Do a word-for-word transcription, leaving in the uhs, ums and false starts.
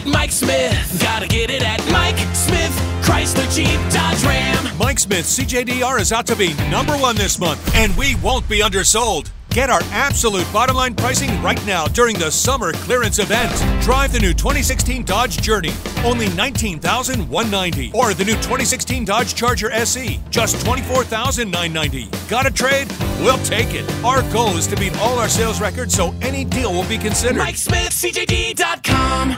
at Mike Smith. Gotta get it at Mike Smith Chrysler Jeep Dodge Ram. Mike Smith C J D R is out to be number one this month, and we won't be undersold. Get our absolute bottom line pricing right now during the summer clearance event. Drive the new twenty sixteen Dodge Journey, only nineteen thousand one hundred ninety dollars. Or the new twenty sixteen Dodge Charger S E, just twenty-four thousand nine hundred ninety dollars. Got a trade? We'll take it. Our goal is to beat all our sales records, so any deal will be considered. Mike Smith C J D dot com